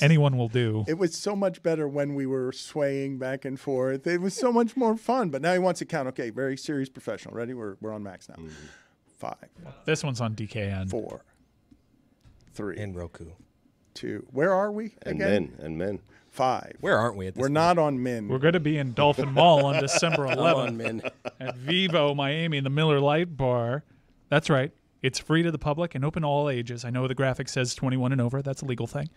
Anyone will do. It was so much better when we were swaying back and forth. It was so much more fun. But now he wants to count. Okay, very serious professional. Ready? We're on max now. Mm-hmm. 5. This one's on DKN. 4. 3. And Roku. 2. Where are we again? And men. 5. Where aren't we at this point? We're not on men. We're going to be in Dolphin Mall on December 11th on men. At Vivo Miami in the Miller Lite Bar. That's right. It's free to the public and open to all ages. I know the graphic says 21 and over. That's a legal thing.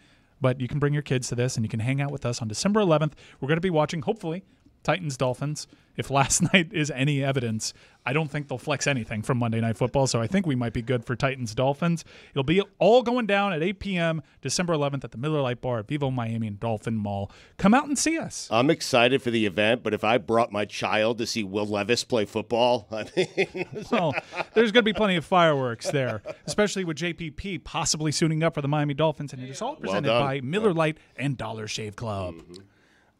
But you can bring your kids to this, and you can hang out with us on December 11th. We're going to be watching, hopefully, Titans-Dolphins. If last night is any evidence, I don't think they'll flex anything from Monday Night Football, so I think we might be good for Titans-Dolphins. It'll be all going down at 8 p.m. December 11th at the Miller Lite Bar at Vivo Miami and Dolphin Mall. Come out and see us. I'm excited for the event, but if I brought my child to see Will Levis play football, I mean... well, there's going to be plenty of fireworks there, especially with JPP possibly suiting up for the Miami Dolphins, and it is all presented by Miller Lite and Dollar Shave Club. Mm-hmm.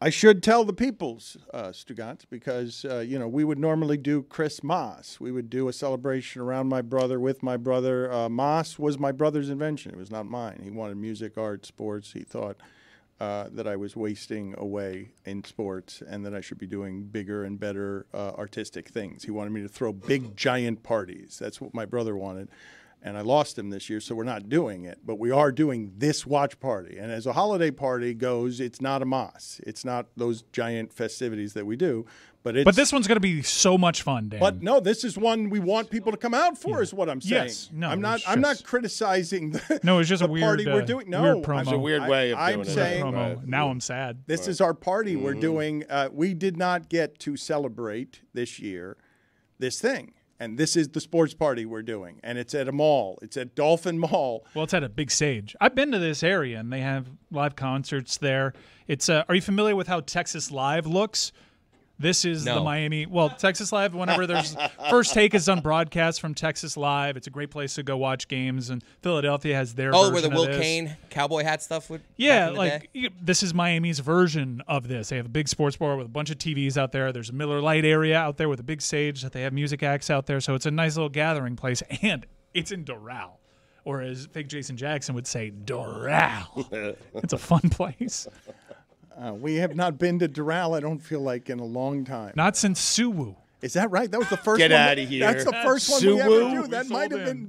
I should tell the peoples, Stugotz, because, you know, we would normally do Chris Moss. We would do a celebration around my brother, with my brother. Moss was my brother's invention. It was not mine. He wanted music, art, sports. He thought that I was wasting away in sports and that I should be doing bigger and better artistic things. He wanted me to throw big, giant parties. That's what my brother wanted. And I lost him this year, so we're not doing it. But we are doing this watch party. And as a holiday party goes, it's not a Moss. It's not those giant festivities that we do. But this one's going to be so much fun, Dan. But no, this is one we want people to come out for, is what I'm saying. Yes, no, I'm not criticizing. It's just a weird party we're doing. No, weird promo. It's a weird way of doing it. I'm saying promo. Now I'm sad. This is our party we're doing. We did not get to celebrate this year this thing. And this is the sports party we're doing. And it's at a mall. It's at Dolphin Mall. Well, it's at a big stage. I've been to this area, and they have live concerts there. It's. Are you familiar with how Texas Live looks? This is the Miami. Well, Texas Live, whenever there's First Take is on broadcast from Texas Live. It's a great place to go watch games. And Philadelphia has their version of this. Oh, where the Will Cain cowboy hat stuff would. Yeah, like this is Miami's version of this. They have a big sports bar with a bunch of TVs out there. There's a Miller Lite area out there with a big stage that they have music acts out there. So it's a nice little gathering place. And it's in Doral. Or as fake Jason Jackson would say, Doral. It's a fun place. We have not been to Doral, I don't feel like, in a long time. Not since Suwu. Is that right? That was the first one. Get out of here. That's the first one we ever do. That might have been.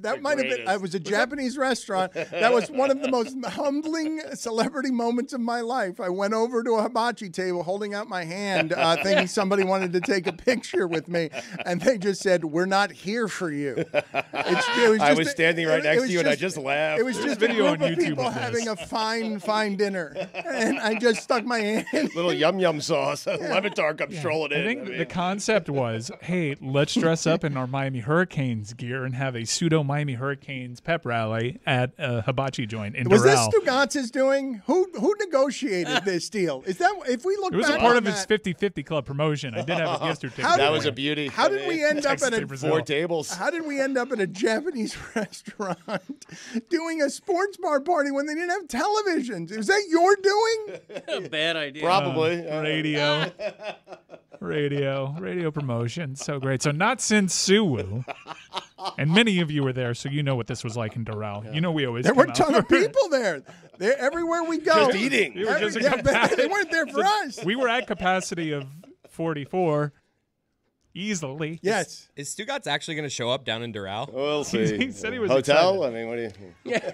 It was a Japanese restaurant. That was one of the most humbling celebrity moments of my life. I went over to a hibachi table holding out my hand thinking somebody wanted to take a picture with me. And they just said, we're not here for you. I was standing right next to you and I just laughed. It was just a video on YouTube people having a fine, fine dinner. And I just stuck my hand. Little yum-yum sauce. Le Batard comes strolling in. I think the concept was, hey, let's dress up in our Miami Hurricanes gear and have a pseudo Miami Hurricanes pep rally at a hibachi joint in Doral. Was this Stugotz's doing? Who negotiated this deal? Is that if we look back? It was a part of his 50/50 club promotion. I did have it yesterday. That was a beauty. How did we end up at four tables? How did we end up at a Japanese restaurant doing a sports bar party when they didn't have televisions? Is that your doing? Bad idea. Probably radio promotion. So great. So not since Suwu. And many of you were there, so you know what this was like in Doral. Yeah. You know we always there were a ton of people there. They're everywhere we go. Just eating. They weren't there for us. We were at capacity of 44. Easily. Yes. Is Stugotz actually going to show up down in Doral? We'll see. He said he was hotel? Excited. I mean, what do you think? Yeah.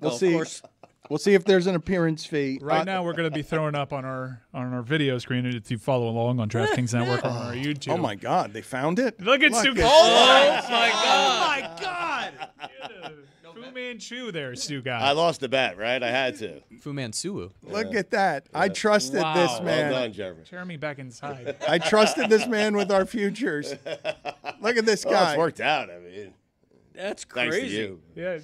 We'll see. Of course. We'll see if there's an appearance fee. Right now, we're going to be throwing up on our video screen if you follow along on DraftKings Network on our YouTube. Oh my God, they found it! Look at Stugotz! Oh my God! Oh my God! Fu Manchu there, Stugotz. I lost the bet, right? I had to. Fu Manchu. Look at that! Yeah. I trusted this man. Well done, Jeremy. Jeremy back inside. I trusted this man with our futures. Look at this guy. It's worked out. I mean, that's crazy. Thanks to you. Yeah.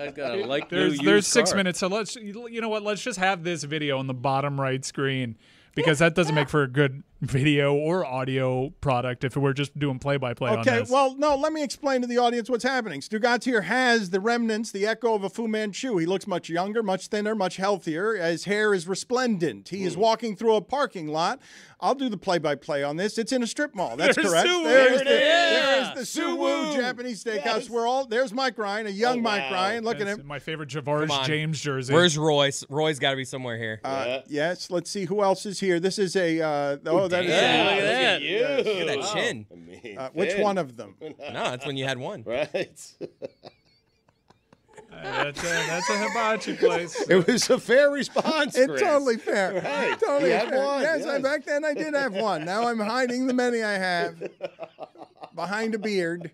I've got a like there's 6 minutes, so let's just have this video on the bottom right screen because that doesn't make for a good video or audio product if we're just doing play-by-play on this. Okay, well, no, let me explain to the audience what's happening. Stugotz here has the remnants, the echo of a Fu Manchu. He looks much younger, much thinner, much healthier. His hair is resplendent. He is walking through a parking lot. I'll do the play-by-play on this. It's in a strip mall. That's correct. Suwu. There's the Suwu Japanese Steakhouse. Yes. There's Mike Ryan, a young Mike Ryan. Look at him. My favorite Javaris James jersey. Where's Royce? Roy's got to be somewhere here. Yes, let's see who else is here. This is a... Look at that. Look at that chin. I mean, which one of them? No, that's when you had one. Right. That's a hibachi place. It was a fair response, Chris. It's totally fair. Right. Totally fair. One, yes, back then I did have one. Now I'm hiding the many I have behind a beard.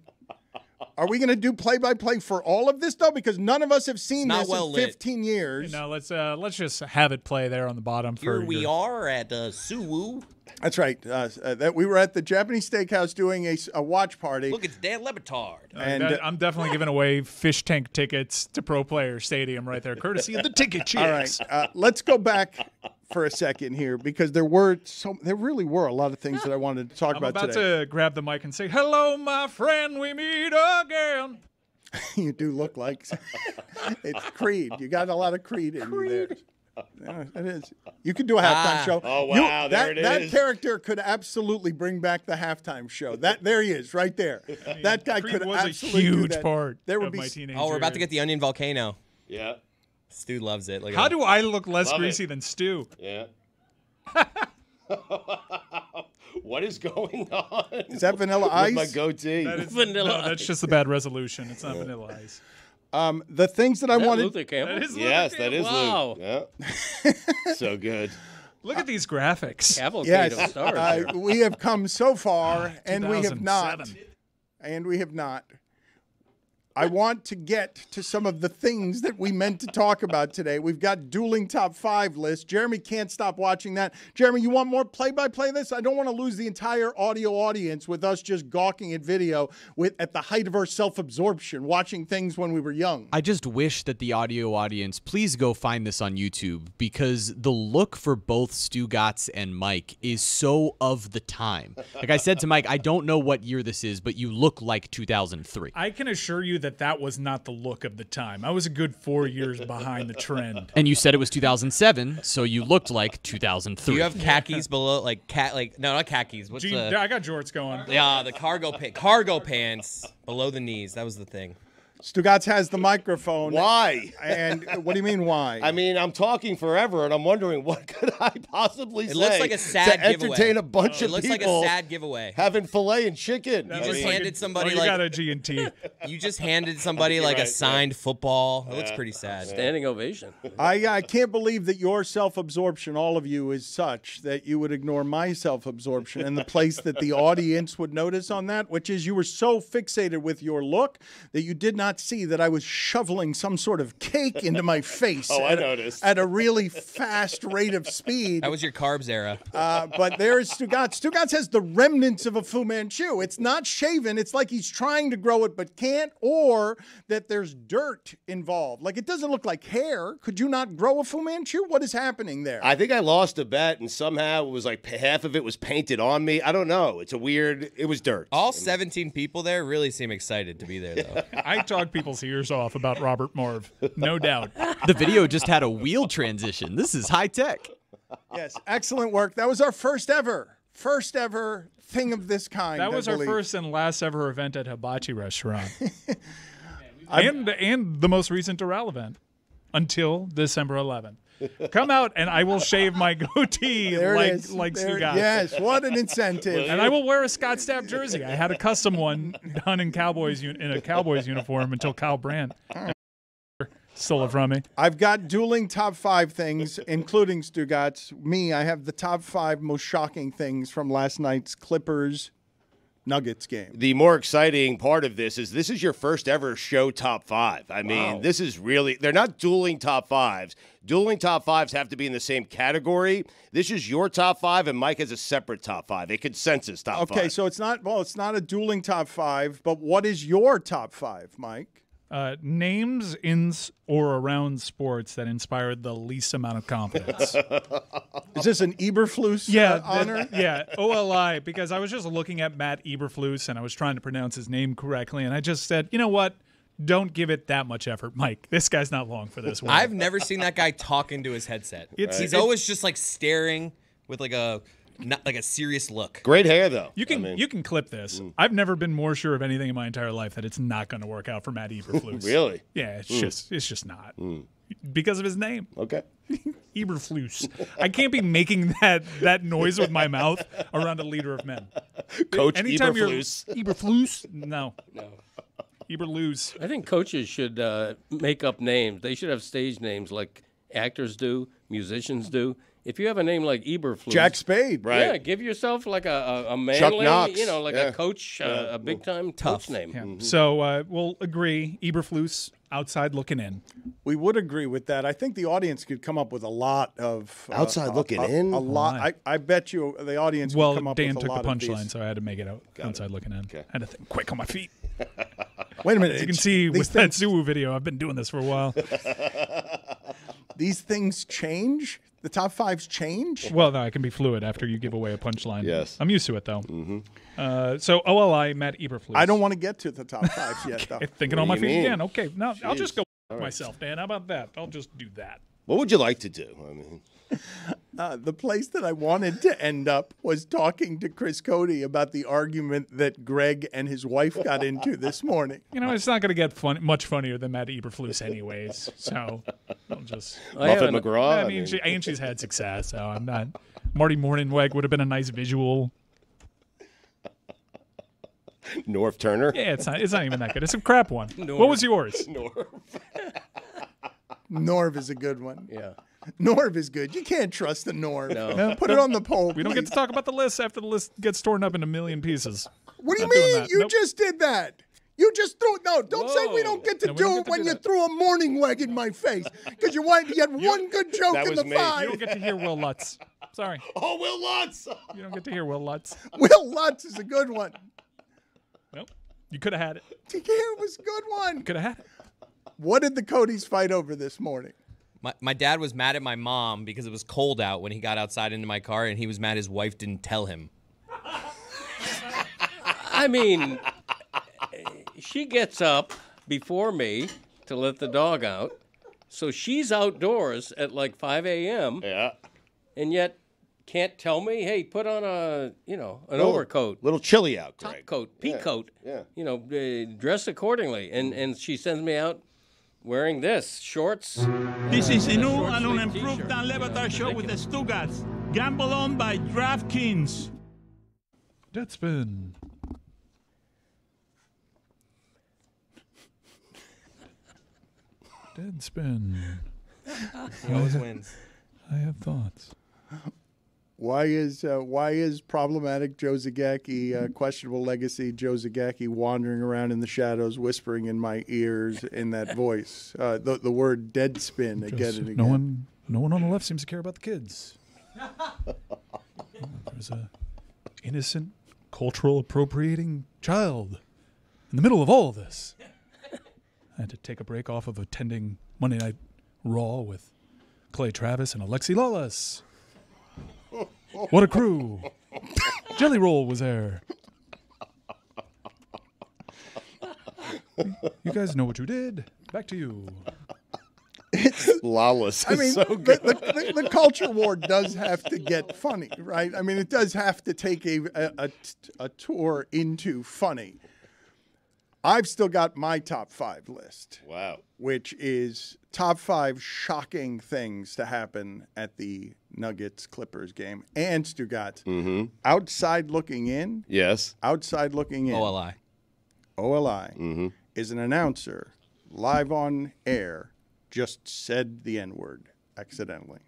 Are we going to do play-by-play for all of this, though? Because none of us have seen this in 15 years. No, let's just have it play there on the bottom. Here we are at Suwu. That's right. We were at the Japanese Steakhouse doing a watch party. Look, it's Dan Le Batard. And I'm definitely giving away fish tank tickets to Pro Player Stadium right there, courtesy of the ticket chicks. All right, let's go back for a second here, because there really were a lot of things that I wanted to talk about today. I'm about to grab the mic and say, "Hello, my friend, we meet again." You do look like it's Creed. You got a lot of Creed in you there. Yeah, it is. You could do a halftime show. Oh, wow. That character could absolutely bring back the halftime show. There he is, right there. I mean, that guy Creed could absolutely do that. Was a huge part of my teenager. Oh, we're about to get the onion volcano. Yeah. Stu loves it. How do I look less greasy than Stu? Yeah. What is going on? Is that Vanilla Ice? With my goatee. That is, Vanilla Ice. That's just a bad resolution. It's not Vanilla Ice. The things that I wanted. Luther Campbell? That is Luther Campbell. Wow. Yeah. So good. Look at these graphics. Yes, we have come so far, and we have not. And we have not. I want to get to some of the things that we meant to talk about today. We've got dueling top 5 lists. Jeremy can't stop watching that. Jeremy, you want more play-by-play this? I don't want to lose the entire audio audience with us just gawking at video at the height of our self-absorption, watching things when we were young. I just wish that the audio audience, please go find this on YouTube, because the look for both Stugotz and Mike is so of the time. Like I said to Mike, I don't know what year this is, but you look like 2003. I can assure you that that was not the look of the time. I was a good 4 years behind the trend. And you said it was 2007, so you looked like 2003. Do you have khakis below, no, not khakis. What's I got jorts going. Yeah, the cargo pants below the knees. That was the thing. Stugotz has the microphone. Why? And what do you mean, why? I mean, I'm talking forever, and I'm wondering what could I possibly say. It looks like a sad giveaway. Entertain a bunch of people. It looks like a sad giveaway. Having filet and chicken. You just handed somebody like a G&T. You just handed somebody like a signed football. It looks pretty sad. Standing ovation. I can't believe that your self-absorption, all of you, is such that you would ignore my self-absorption and the place that the audience would notice on that, which is you were so fixated with your look that you did not see that I was shoveling some sort of cake into my face. Oh, I noticed. At a really fast rate of speed. That was your carbs era. But there is Stugotz. Stugotz has the remnants of a Fu Manchu. It's not shaven. It's like he's trying to grow it but can't, or that there's dirt involved. Like, it doesn't look like hair. Could you not grow a Fu Manchu? What is happening there? I think I lost a bet, and somehow it was like half of it was painted on me. I don't know. It's a weird... It was dirt. All 17 people there really seem excited to be there, though. I talk people's ears off about Robert Marv, no doubt. The video just had a wheel transition. This is high tech. Yes, excellent work. That was our first ever thing of this kind. That was our first and last ever event at Hibachi Restaurant. and the most recent Doral event until December 11th. Come out, and I will shave my goatee like Stugotz. Yes, what an incentive. And I will wear a Scott Stapp jersey. I had a custom one done in a Cowboys uniform until Kyle Brandt stole it from me. I've got dueling top 5 things, including Stugotz. I have the top 5 most shocking things from last night's Clippers Nuggets game. The more exciting part of this is your first ever show top 5. I mean, this is really, they're not dueling top 5s. Dueling top 5s have to be in the same category. This is your top 5, and Mike has a separate top 5, a consensus top 5. Okay, so it's not a dueling top 5, but what is your top 5, Mike? Names in or around sports that inspired the least amount of confidence. Is this an Eberflus honor? Yeah, OLI, because I was just looking at Matt Eberflus and I was trying to pronounce his name correctly, and I just said, you know what? Don't give it that much effort, Mike. This guy's not long for this one. I've never seen that guy talk into his headset. He's always just like staring with like a... Not like a serious look. Great hair, though. You can clip this. Mm. I've never been more sure of anything in my entire life that it's not going to work out for Matt Eberflus. Really? Yeah, it's just not because of his name. Okay, Eberflus. I can't be making that noise with my mouth around a leader of men. Coach anytime Eberflus. Eberflus? No. Eberflus. I think coaches should make up names. They should have stage names like actors do, musicians do. If you have a name like Eberflus, Jack Spade, right? Yeah, give yourself like a manly, Chuck Knox, like a coach, a big time tough name. Yeah. Mm-hmm. So we'll agree, Eberflus outside looking in. We would agree with that. I think the audience could come up with a lot of outside looking in. A lot. I bet you the audience. Well, could come up Dan with took a lot the punchline, so I had to make it out outside looking in. Okay. I had to think quick on my feet. Wait a minute. As you can see with that Suwu video, I've been doing this for a while. These things change. The top fives change? Well, no, I can be fluid after you give away a punchline. Yes. I'm used to it, though. Mm-hmm. So, OLI, Matt Eberflus. I don't want to get to the top fives yet, though. Thinking on my feet again. Okay, no, I'll just go myself, Dan. How about that? I'll just do that. What would you like to do? I mean... the place that I wanted to end up was talking to Chris Cody about the argument that Greg and his wife got into this morning. You know, it's not going to get much funnier than Matt Eberflus anyways. So I'll just Muffet McGraw. I mean, she's had success, so I'm not. Marty Morningweg would have been a nice visual. Norv Turner. Yeah, it's not even that good. It's a crap one. Norv. What was yours? Norv. Norv is a good one. Yeah. Norv is good. You can't trust the Norv. No. Put it on the poll. We don't get to talk about the list after the list gets torn up into a million pieces. What do you mean? You just did that. You just threw it. No, don't say we don't get to do it when you threw a morning wag in my face because you had one good joke in the five. You don't get to hear Will Lutz. Sorry. Oh, Will Lutz. You don't get to hear Will Lutz. Will Lutz is a good one. Well, you could have had it. It was a good one. Could have had it. What did the Codys fight over this morning? My dad was mad at my mom because it was cold out when he got outside into my car, and he was mad his wife didn't tell him. I mean, she gets up before me to let the dog out, so she's outdoors at like 5 a.m., and yet can't tell me, hey, put on an overcoat. A little chilly out, Greg. Top coat, pea coat, dress accordingly. And she sends me out. Wearing this, shorts. This is Inu and an improved Dan Le Batard show with the Stugotz. Gamble on by DraftKings. Deadspin. Deadspin. He always wins. I have thoughts. Why is problematic Joe Zagacki, questionable legacy Joe Zagacki, wandering around in the shadows, whispering in my ears in that voice? The word Deadspin again and again. No one on the left seems to care about the kids. There's an innocent, cultural appropriating child in the middle of all of this. I had to take a break off of attending Monday Night Raw with Clay Travis and Alexi Lawless. What a crew. Jelly Roll was there. You guys know what you did. Back to you. Lawless. I mean, so good. The culture war does have to get funny, right? I mean, it does have to take a tour into funny. I've still got my top five list. Wow. Which is top five shocking things to happen at the Nuggets-Clippers game. And Stugotz. Mm-hmm. Outside looking in. Yes. Outside looking in. OLI. OLI is an announcer live on air just said the N-word accidentally.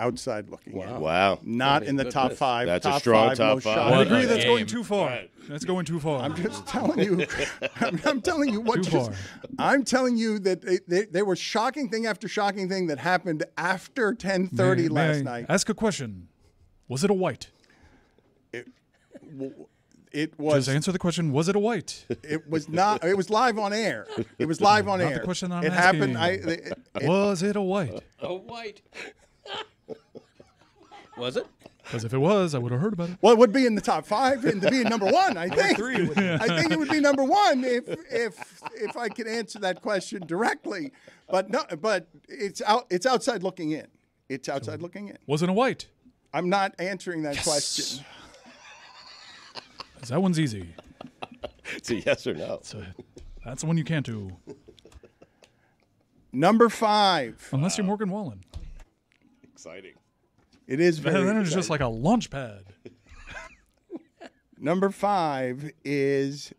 Outside looking in. Wow. Not in the top five. That's a strong top five. I agree that's going too far. That's going too far. I'm just telling you. I'm telling you what. I'm telling you that they were shocking thing after shocking thing that happened after 10:30 last night. Ask a question. Was it a white? It was. Just answer the question. Was it a white? It was not. It was live on air. It was live on air. The question I'm asking. It happened. Was it a white? A white. Was it? Because if it was, I would have heard about it. Well, it would be in the top five, and to be number one, I think. I think it would be number one if I could answer that question directly. But no, but it's outside looking in. It's outside looking in. Wasn't a white. I'm not answering that question. That one's easy. It's a yes or no. That's the one you can't do. Number five. Unless you're Morgan Wallen. Exciting. It is very exciting. Then it's just like a launch pad. Number five is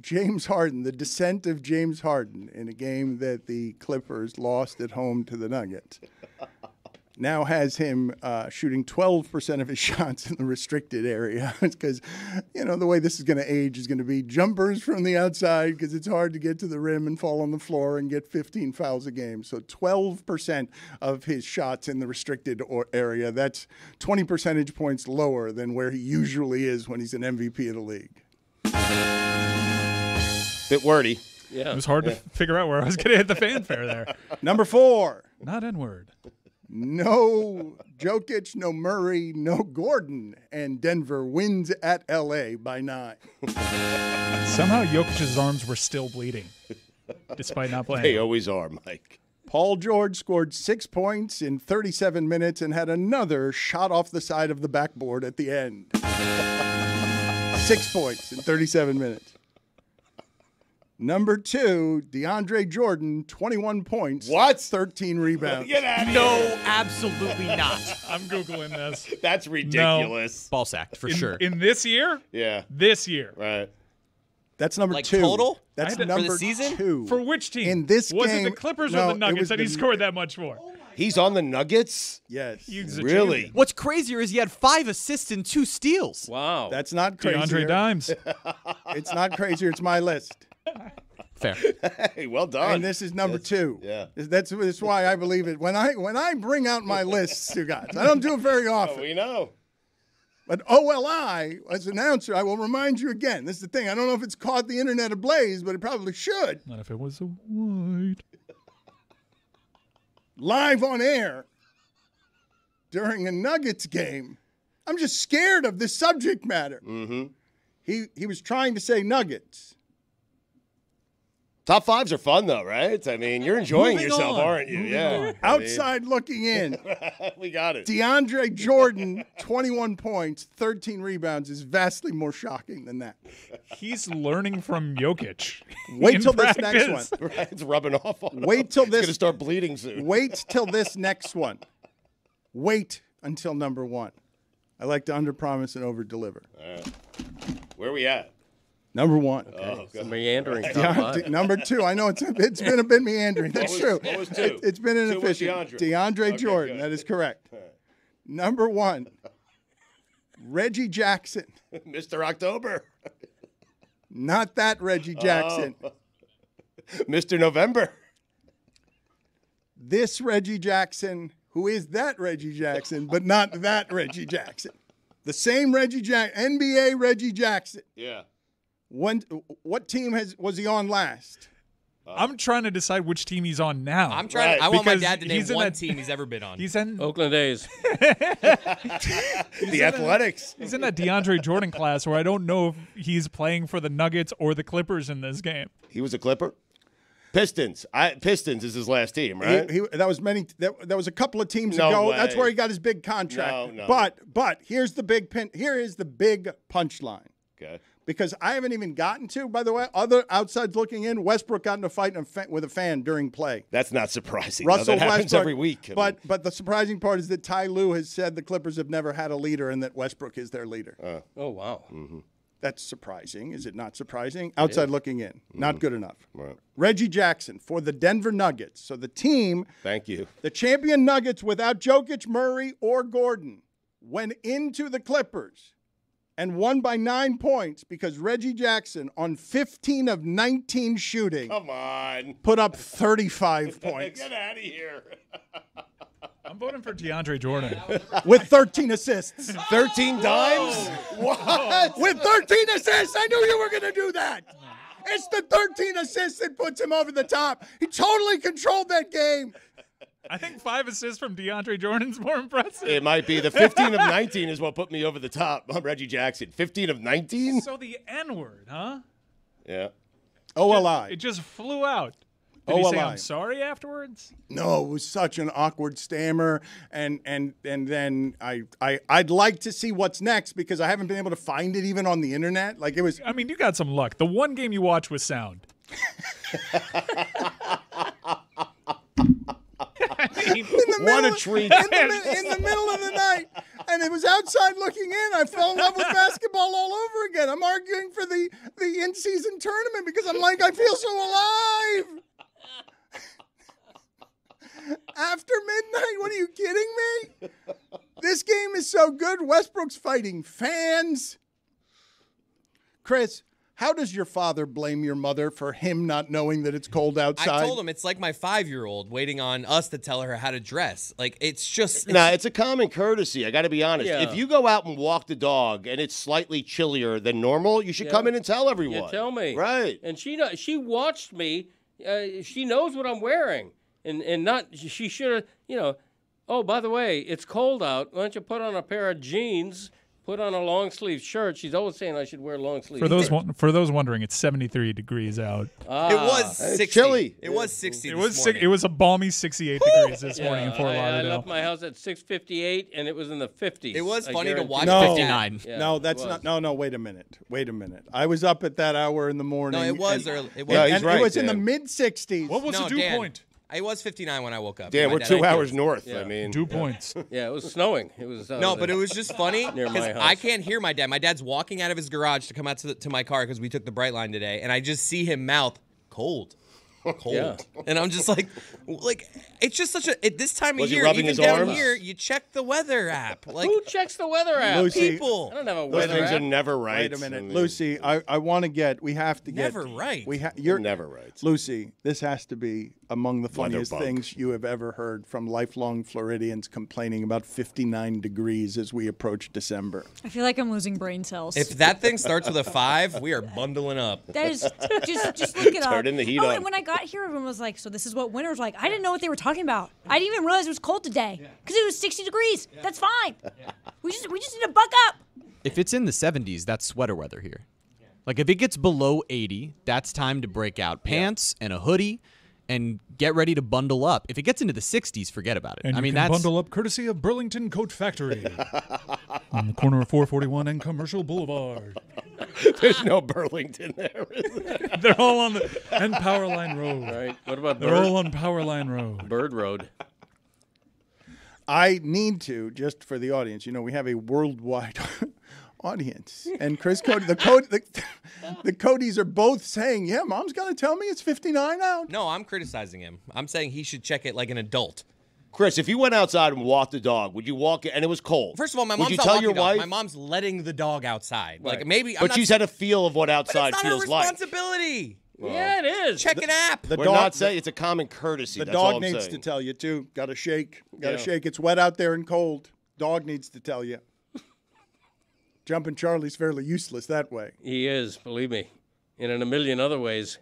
James Harden, the descent of James Harden in a game that the Clippers lost at home to the Nuggets. Now has him shooting 12% of his shots in the restricted area because, you know, the way this is going to age is going to be jumpers from the outside because it's hard to get to the rim and fall on the floor and get 15 fouls a game. So 12% of his shots in the restricted area, that's 20 percentage points lower than where he usually is when he's an MVP of the league. Bit wordy. Yeah. It was hard to figure out where I was going to hit the fanfare there. Number four. Not N-word. No Jokic, no Murray, no Gordon, and Denver wins at L.A. by 9. Somehow Jokic's arms were still bleeding, despite not playing. They always are, Mike. Paul George scored 6 points in 37 minutes and had another shot off the side of the backboard at the end. 6 points in 37 minutes. Number two, DeAndre Jordan, 21 points. What? 13 rebounds. Get out of here. Absolutely not. I'm Googling this. That's ridiculous. No. Ball sacked, for sure. In this year? Yeah. This year. Right. That's number two. Total? That's number two. For which team? In this game. Was it the Clippers or the Nuggets that he scored that much for? He's on the Nuggets? Yes. Really? What's crazier is he had 5 assists and 2 steals. Wow. That's not crazier. DeAndre Dimes. It's not crazier. It's my list. Fair. Hey, well done. And this is number two. Yeah. That's why I believe it. When I bring out my lists, you guys, I don't do it very often. Oh, we know. But OLI, as an announcer, I will remind you again. This is the thing. I don't know if it's caught the internet ablaze, but it probably should. Not if it was a white. Live on air during a Nuggets game. I'm just scared of this subject matter. Mm-hmm. He was trying to say Nuggets. Top fives are fun, though, right? I mean, you're enjoying yourself, aren't you? Yeah. Outside looking in. We got it. DeAndre Jordan, 21 points, 13 rebounds is vastly more shocking than that. He's learning from Jokic. Wait till this next one. Right? It's rubbing off on him. Wait till this. It's going to start bleeding soon. Wait till this next one. Wait until number one. I like to underpromise and overdeliver. All right. Where are we at? Number one. Okay. Oh, meandering. Number two. I know it's been a bit meandering. That's true. What was two? It's been inefficient. DeAndre Jordan. Good. That is correct. Right. Number one. Reggie Jackson. Mr. October. Not that Reggie Jackson. Oh. Mr. November. This Reggie Jackson, who is that Reggie Jackson, but not that Reggie Jackson. The same Reggie Jackson. NBA Reggie Jackson. Yeah. What team was he on last? I'm trying to decide which team he's on now. I'm trying. Right. I want my dad to name one team he's ever been on. He's in Oakland A's. The Athletics. He's in that DeAndre Jordan class where I don't know if he's playing for the Nuggets or the Clippers in this game. He was a Clipper. Pistons is his last team, right? That was a couple of teams ago. Way. That's where he got his big contract. No. But here's the big punchline. Okay. Because I haven't even gotten to, by the way, other outsides looking in, Westbrook got in a fight with a fan during play. That's not surprising. That happens every week. But the surprising part is that Ty Lue has said the Clippers have never had a leader and that Westbrook is their leader. Oh, wow. Mm-hmm. That's surprising. Is it not surprising? Outside looking in. Mm-hmm. Not good enough. Right. Reggie Jackson for the Denver Nuggets. So the team. Thank you. The champion Nuggets without Jokic, Murray, or Gordon went into the Clippers and won by 9 points because Reggie Jackson, on 15 of 19 shooting, put up 35 points. Get out of here. I'm I'm voting for DeAndre Jordan. With 13 assists. 13 dimes? What? With 13 assists? I knew you were going to do that. It's the 13 assists that puts him over the top. He totally controlled that game. I think 5 assists from DeAndre Jordan's more impressive. It might be. The 15 of 19 is what put me over the top. I'm Reggie Jackson. 15 of 19? So the N-word, huh? Yeah. OLI. It just flew out. Did he say I'm sorry afterwards? No, it was such an awkward stammer. And then I'd like to see what's next because I haven't been able to find it even on the internet. Like it was. I mean, you got some luck. The one game you watched was sound. I mean, what a treat. In the middle of the night. And it was outside looking in. I fell in love with basketball all over again. I'm arguing for the in-season tournament because I'm like, I feel so alive. After midnight? What, are you kidding me? This game is so good. Westbrook's fighting fans. Chris, how does your father blame your mother for him not knowing that it's cold outside? I told him it's like my 5-year-old waiting on us to tell her how to dress. Like, it's just... Nah, it's a common courtesy. I got to be honest. Yeah. If you go out and walk the dog and it's slightly chillier than normal, you should come in and tell everyone. Yeah, tell me. Right. And she watched me. She knows what I'm wearing. And not, she should have, you know, oh, by the way, it's cold out. Why don't you put on a pair of jeans, put on a long-sleeve shirt. She's always saying I should wear long-sleeve For those wondering, it's 73 degrees out. Ah, it was 60. It's chilly. It was 60 this morning. It was a balmy 68 degrees this morning in Fort Lauderdale. I left my house at 6:58, and it was in the 50s. It was funny to watch. 59. Yeah, no, that's not. No, no, wait a minute. Wait a minute. I was up at that hour in the morning. No, it was early. It was, and right, it was in the mid-60s. What was the dew point? It was 59 when I woke up. Yeah, we're 2 hours north. Yeah. I mean, 2 points. Yeah, it was snowing. It was no, but it was just funny because I can't hear my dad. My dad's walking out of his garage to come out to my car because we took the Bright Line today, and I just see him mouth cold, yeah. And I'm just like it's just such a this time of year. Even down here, you check the weather app. Like, who checks the weather app? Lucy, people. I don't have a weather app. Those things are never right. Wait a minute, I mean, Lucy. I want to get. We have to get. Never right. You're never right, Lucy. This has to be among the funniest things you have ever heard from lifelong Floridians complaining about 59 degrees as we approach December. I feel like I'm losing brain cells. If that thing starts with a 5, we are bundling up. That is just look it up. Turn the heat on. And when I got here, everyone was like, "So this is what winter's like." I didn't know what they were talking about. I didn't even realize it was cold today because it was 60 degrees. Yeah. That's fine. Yeah. We just need to buck up. If it's in the 70s, that's sweater weather here. Yeah. Like if it gets below 80, that's time to break out pants and a hoodie. And get ready to bundle up. If it gets into the 60s, forget about it. And I mean, that's bundle up courtesy of Burlington Coat Factory on the corner of 441 and Commercial Boulevard. There's no Burlington there, is there? They're all on the and Powerline Road. Right. What about Bird? They're all on Powerline Road. Bird Road. I need to, just for the audience, you know, we have a worldwide audience. And Chris Cody, the Codys are both saying, yeah, Mom's going to tell me it's 59 out. No, I'm criticizing him. I'm saying he should check it like an adult. Chris, if you went outside and walked the dog, would you walk? And it was cold. First of all, my mom's not walking the dog. My mom's letting the dog outside. Right. Like maybe, but she's had a feel of what outside feels like. It's not her responsibility. Well, yeah, it is. Check an app. We're not saying it's a common courtesy. The dog needs to tell you too. Got to shake. Got to shake. It's wet out there and cold. Dog needs to tell you. Jumping Charlie's fairly useless that way. He is, believe me, and in a million other ways.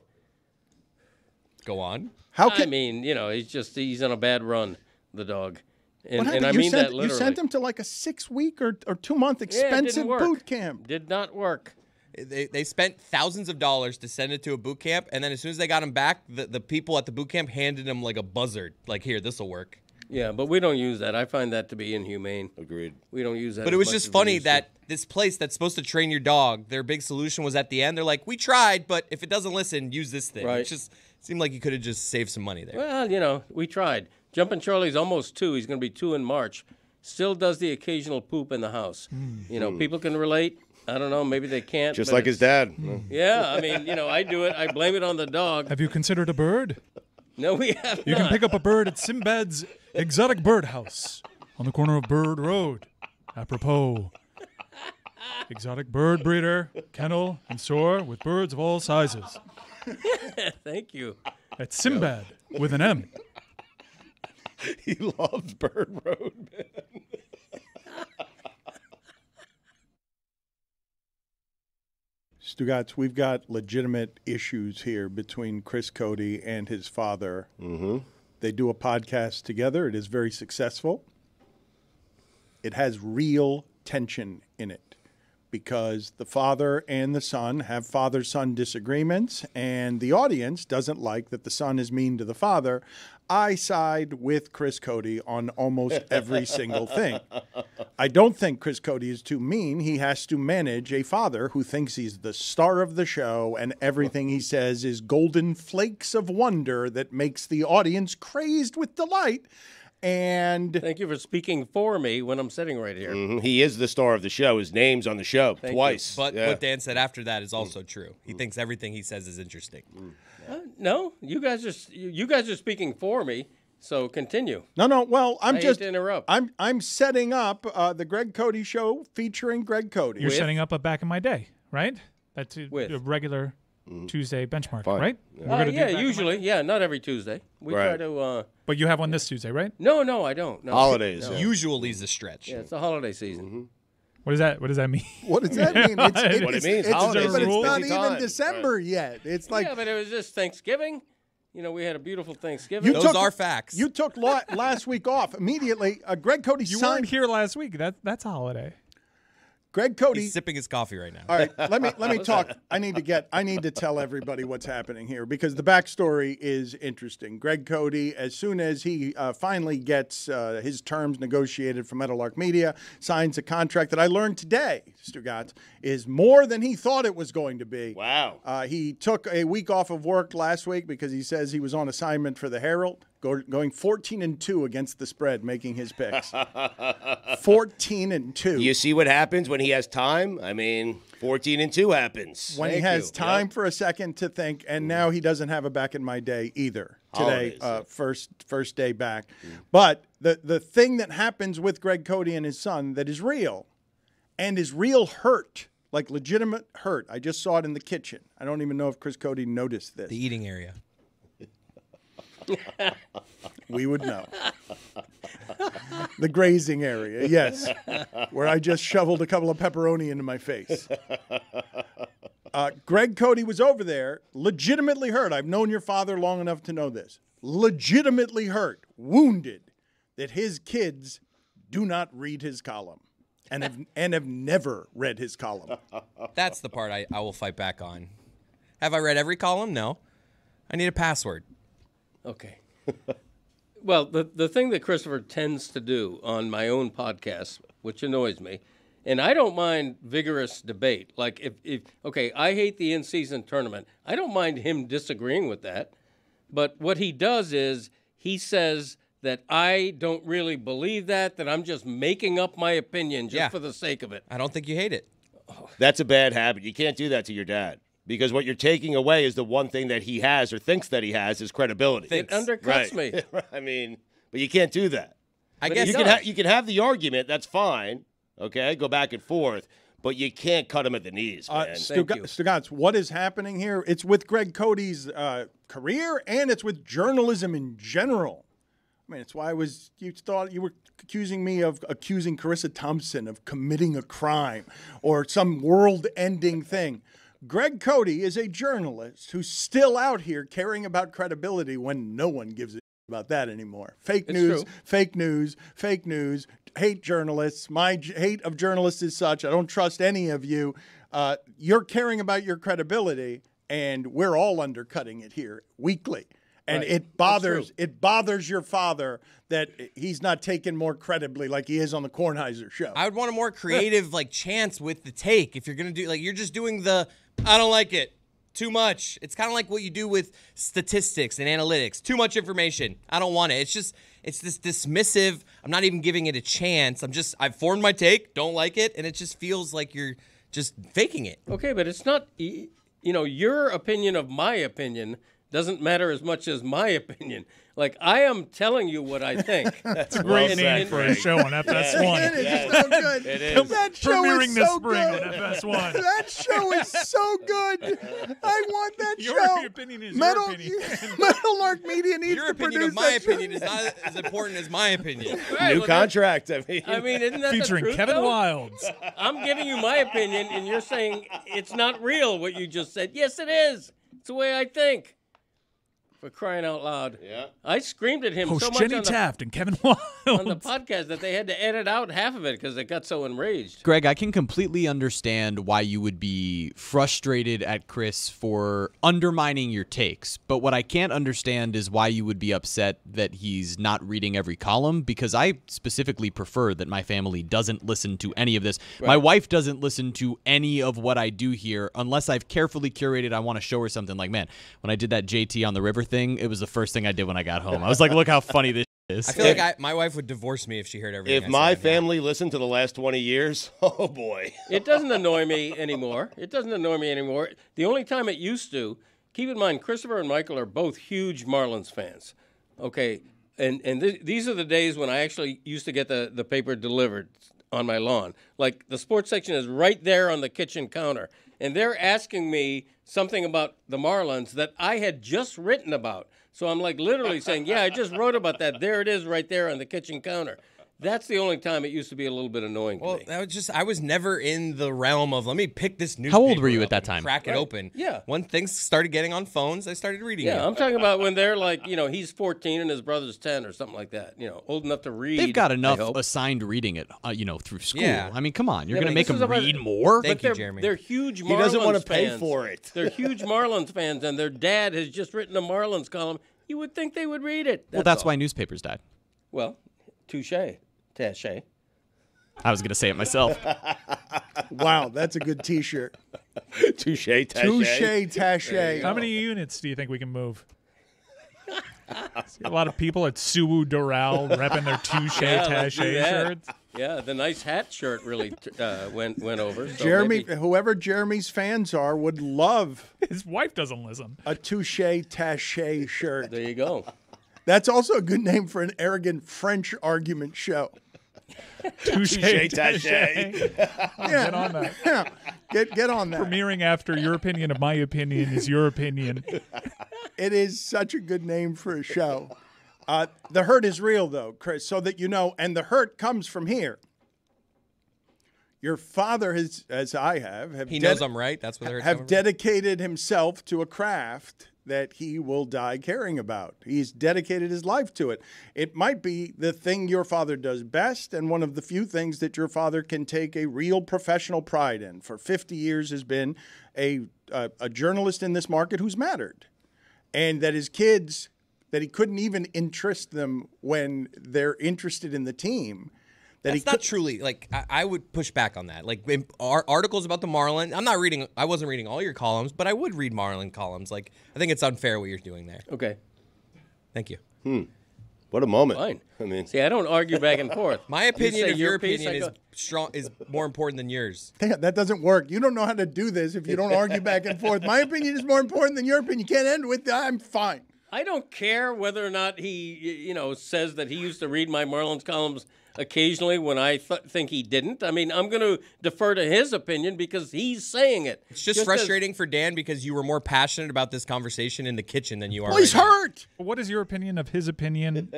Go on. How can I mean? You know, he's on a bad run, the dog, and I mean that literally. You sent him to like a 6-week or 2-month expensive boot camp. Did not work. They spent thousands of dollars to send it to a boot camp, and then as soon as they got him back, the people at the boot camp handed him like a buzzard, like here, this will work. Yeah, but we don't use that. I find that to be inhumane. Agreed. We don't use that. But it was just funny that this place that's supposed to train your dog, their big solution was at the end. They're like, we tried, but if it doesn't listen, use this thing. Right. It just seemed like you could have just saved some money there. Well, you know, we tried. Jumpin' Charlie's almost 2. He's going to be 2 in March. Still does the occasional poop in the house. You know, people can relate. I don't know. Maybe they can't. Just like his dad. Yeah, I mean, you know, I do it. I blame it on the dog. Have you considered a bird? No, we have not. You can pick up a bird at Sinbad's Exotic Bird House on the corner of Bird Road. Apropos, exotic bird breeder, kennel, and store with birds of all sizes. Thank you. At Sinbad with an M. He loves Bird Road, man. Stugotz, we've got legitimate issues here between Chris Cody and his father. Mm-hmm. They do a podcast together. It is very successful. It has real tension in it because the father and the son have father-son disagreements, and the audience doesn't like that the son is mean to the father. I side with Chris Cody on almost every single thing. I don't think Chris Cody is too mean. He has to manage a father who thinks he's the star of the show and everything he says is golden flakes of wonder that makes the audience crazed with delight. And thank you for speaking for me when I'm sitting right here. Mm-hmm. He is the star of the show. His name's on the show twice. But what Dan said after that is also true. He thinks everything he says is interesting. No, you guys are speaking for me. So continue. No. Well, I'm just hate to interrupt. I'm setting up the Greg Cody show featuring Greg Cody. You're setting up a Back in My Day, right? That's a regular Tuesday benchmark, right? Yeah, usually. Yeah, not every Tuesday. We try to. But you have one this Tuesday, right? No, I don't. No. Holidays. No. Usually is a stretch. Yeah, it's the holiday season. Mm-hmm. What does that mean? What does that mean? It means. It's not even December yet. It's like but it was just Thanksgiving. You know, we had a beautiful Thanksgiving. Those are facts. You took last week off immediately. Greg Cody signed. You weren't here last week. That's a holiday. Greg Cody. He's sipping his coffee right now. All right, let me talk. I need to tell everybody what's happening here because the backstory is interesting. Greg Cody, as soon as he finally gets his terms negotiated for Metalark Media, signs a contract that I learned today, Stugotz, is more than he thought it was going to be. Wow. He took a week off of work last week because he says he was on assignment for the Herald. Going 14-2 against the spread, making his picks. 14-2. You see what happens when he has time? I mean, 14-2 happens. When he has time for a second to think, and now he doesn't have a Back in My Day either. Today, first day back. But the thing that happens with Greg Cody and his son that is real, and is real hurt, like legitimate hurt. I just saw it in the kitchen. I don't even know if Chris Cody noticed this. The eating area. We would know. The grazing area, yes, where I just shoveled a couple of pepperoni into my face. Greg Cody was over there, legitimately hurt. I've known your father long enough to know this. Legitimately hurt, wounded, that his kids do not read his column and have never read his column. That's the part I will fight back on. Have I read every column? No. I need a password. Okay. Well, the thing that Christopher tends to do on my own podcast, which annoys me, and I don't mind vigorous debate. Like, if I hate the in-season tournament. I don't mind him disagreeing with that. But what he does is he says that I don't really believe that I'm just making up my opinion just for the sake of it. I don't think you hate it. Oh. That's a bad habit. You can't do that to your dad. Because what you're taking away is the one thing that he has or thinks that he has is credibility. It undercuts me. I mean, but you can't do that. You can have the argument. That's fine. Okay, go back and forth. But you can't cut him at the knees, man. Stugotz, what is happening here? It's with Greg Cody's career, and it's with journalism in general. I mean, it's why you thought you were accusing me of accusing Carissa Thompson of committing a crime or some world-ending thing. Greg Cody is a journalist who's still out here caring about credibility when no one gives a shit about that anymore. Fake news, hate journalists. My hate of journalists is such. I don't trust any of you. You're caring about your credibility, and we're all undercutting it here weekly. And it bothers your father that he's not taken more credibly like he is on the Kornheiser show. I would want a more creative chance with the take. If you're going to do you're just doing the I don't like it too much. It's kind of like what you do with statistics and analytics. Too much information. I don't want it. It's this dismissive. I'm not even giving it a chance. I've formed my take. Don't like it, and it just feels like you're just faking it. Okay, but it's not your opinion of my opinion doesn't matter as much as my opinion. Like, I am telling you what I think. That's a great name for a show on FS1. It is. It's so good. It is. That show premiering is so spring good. On FS1. That show is so good. I want that show. Your opinion is Metal, your opinion. Metal Lark Media needs your to produce that my opinion show. Is not as important as my opinion. Right, new contract, I mean, isn't that featuring the truth, Kevin Wilds. I'm giving you my opinion, and you're saying it's not real what you just said. Yes, it is. It's the way I think. For crying out loud. Yeah. I screamed at him so much Jenny Taft and Kevin Wilde on the podcast that they had to edit out half of it because they got so enraged. Greg, I can completely understand why you would be frustrated at Chris for undermining your takes, but what I can't understand is why you would be upset that he's not reading every column, because I specifically prefer that my family doesn't listen to any of this. Right. My wife doesn't listen to any of what I do here unless I've carefully curated. I want to show her something like, man, when I did that JT on the river thing, it was the first thing I did when I got home. I was like, look how funny this is. I feel like my wife would divorce me if she heard everything. If my family listened to the last 20 years, oh boy. It doesn't annoy me anymore. It doesn't annoy me anymore. The only time it used to, keep in mind, Christopher and Michael are both huge Marlins fans. Okay, and these are the days when I actually used to get the paper delivered on my lawn. Like, the sports section is right there on the kitchen counter. And they're asking me something about the Marlins that I had just written about. So I'm like literally saying, yeah, I just wrote about that. There it is right there on the kitchen counter. That's the only time it used to be a little bit annoying to me. That was just, I was never in the realm of, let me pick this newspaper. How old were you at that time? Crack it open. Yeah. When things started getting on phones, I started reading it. Yeah, I'm talking about when they're like, you know, he's 14 and his brother's 10 or something like that. You know, old enough to read. They've got enough assigned reading it, you know, through school. Yeah. I mean, come on. You're going to make them read more? Thank you, Jeremy. They're huge Marlins fans. He doesn't want to pay for it. They're huge Marlins fans, and their dad has just written a Marlins column. You would think they would read it. Well, that's why newspapers died. Well, touche. Taché. I was going to say it myself. Wow, that's a good T-shirt. Touche, taché. Touche, taché. How many units do you think we can move? A lot of people at Suwu Doral repping their touche, taché shirts. Yeah, the nice hat shirt really went over. So Jeremy, whoever Jeremy's fans are, would love. His wife doesn't listen. A touche, taché shirt. There you go. That's also a good name for an arrogant French argument show. Touche, taché. Yeah, get on that. Yeah. Get on that. Premiering after your opinion of my opinion is your opinion. It is such a good name for a show. The hurt is real, though, Chris, so that you know, and the hurt comes from here. Your father has, as I have he knows I'm right. That's what the hurt comes from. Have dedicated himself to a craft that he will die caring about. He's dedicated his life to it. It might be the thing your father does best and one of the few things that your father can take a real professional pride in. For 50 years has been a journalist in this market who's mattered. And that his kids, that he couldn't even interest them when they're interested in the team. That's not truly, like, I would push back on that. Like, articles about the Marlins, I wasn't reading all your columns, but I would read Marlin columns. Like, I think it's unfair what you're doing there. Okay. Thank you. What a moment. Fine. I mean, see, I don't argue back and forth. My opinion of your opinion is strong, is more important than yours. Damn, that doesn't work. You don't know how to do this if you don't argue back and forth. My opinion is more important than your opinion. You can't end with, I'm fine. I don't care whether or not he, you know, says that he used to read my Marlins columns occasionally when I think he didn't. I mean, I'm going to defer to his opinion because he's saying it. It's just frustrating for Dan because you were more passionate about this conversation in the kitchen than you are. Well, he's hurt. What is your opinion of his opinion?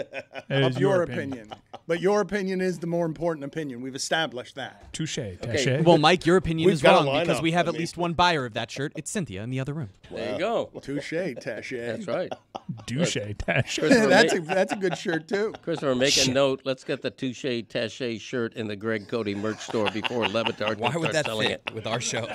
Of your opinion. But your opinion is the more important opinion. We've established that. Touche. Okay. Well, Mike, your opinion is wrong because we have at least one buyer of that shirt. It's Cynthia in the other room. Wow. There you go. Touche. Taché. That's right. Touche. Taché. That's a good shirt, too. Christopher, make a note. Let's get the touche. Taché shirt in the Greg Cody merch store before Le Batard starts selling it with our show.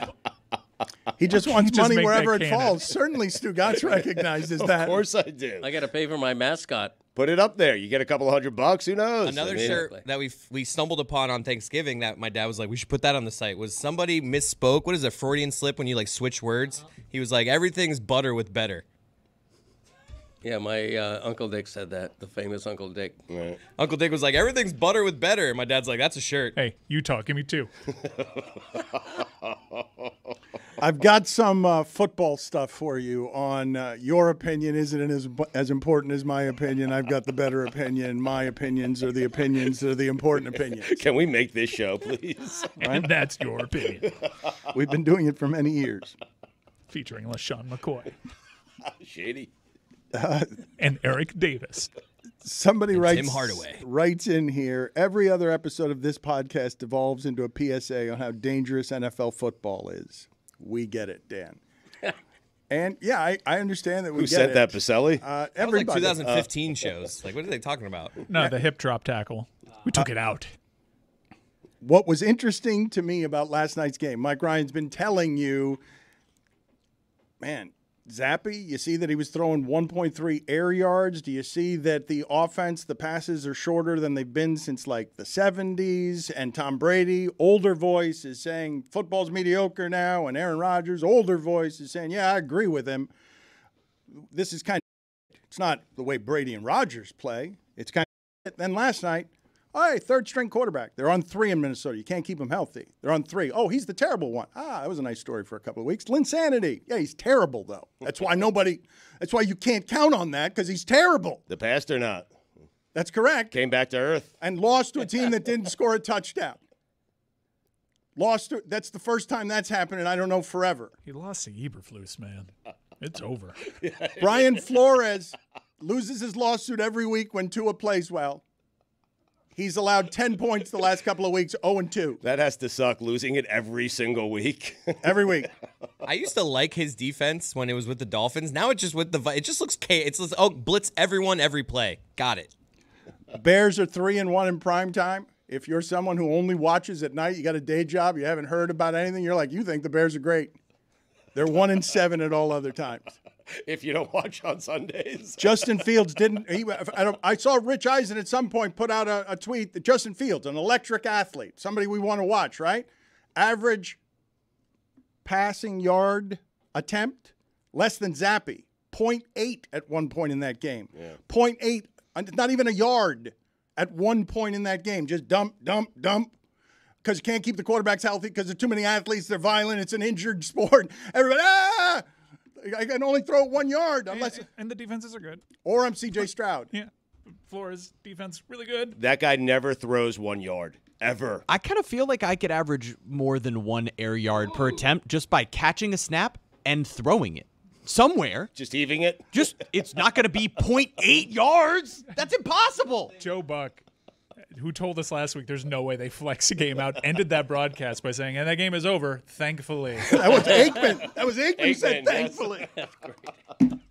He just wants money wherever it falls. Certainly, Stugotz recognizes that. Of course, I do. I got to pay for my mascot. Put it up there. You get a couple $100. Who knows? Another shirt that we stumbled upon on Thanksgiving that my dad was like, we should put that on the site. Was somebody misspoke? What is a Freudian slip when you like switch words? He was like, everything's butter with better. Yeah, my Uncle Dick said that, the famous Uncle Dick. Right. Uncle Dick was like, everything's butter with better. And my dad's like, that's a shirt. Hey, Utah, give me two. I've got some football stuff for you on your opinion isn't as important as my opinion. I've got the better opinion. My opinions are the important opinions. Can we make this show, please? Right? That's your opinion. We've been doing it for many years. Featuring LaShawn McCoy. Shady. And Eric Davis. Somebody writes in here, every other episode of this podcast devolves into a PSA on how dangerous NFL football is. We get it, Dan. And, yeah, I understand that we get it. Who said that, Pacelli? Everybody. That was like 2015 shows. Like, what are they talking about? No, the hip drop tackle. We took it out. What was interesting to me about last night's game, Mike Ryan's been telling you, man, Zappe, you see that he was throwing 1.3 air yards. Do you see that the offense, the passes are shorter than they've been since like the 70s? And Tom Brady, older voice, is saying football's mediocre now. And Aaron Rodgers, older voice, is saying, yeah, I agree with him. This is kind of, it's not the way Brady and Rodgers play. It's kind of, then last night, all right, third string quarterback. They're on three in Minnesota. You can't keep him healthy. They're on three. Oh, he's the terrible one. Ah, that was a nice story for a couple of weeks. Linsanity. Yeah, he's terrible, though. That's why nobody, that's why you can't count on that, because he's terrible. The past or not. That's correct. Came back to earth. And lost to a team that didn't score a touchdown. Lost to, that's the first time that's happened, and I don't know forever. He lost to Eberflus, man. It's over. Brian Flores loses his lawsuit every week when Tua plays well. He's allowed 10 points the last couple of weeks, 0-2. That has to suck, losing it every single week. Every week. I used to like his defense when it was with the Dolphins. Now it's just with the – it just looks – it's oh, blitz everyone every play. Got it. Bears are 3-1 in primetime. If you're someone who only watches at night, you got a day job, you haven't heard about anything, you're like, you think the Bears are great. They're 1-7 at all other times. If you don't watch on Sundays. Justin Fields didn't. I saw Rich Eisen at some point put out a tweet that Justin Fields, an electric athlete, somebody we want to watch, right? Average passing yard attempt, less than Zappe. 0.8 at one point in that game. Yeah. 0.8, not even a yard at one point in that game. Just dump, dump, dump. Because you can't keep the quarterbacks healthy because there are too many athletes. They're violent. It's an injured sport. Everybody, ah! I can only throw it 1 yard unless and the defenses are good. Or I'm C.J. Stroud. Yeah, Flores defense really good. That guy never throws 1 yard ever. I kind of feel like I could average more than 1 air yard per attempt just by catching a snap and throwing it somewhere. Just heaving it. Just it's not going to be 0.8 yards. That's impossible. Joe Buck, who told us last week there's no way they flex the game out, ended that broadcast by saying, and that game is over, thankfully. That was Aikman. That was Aikman said, thankfully. Yes.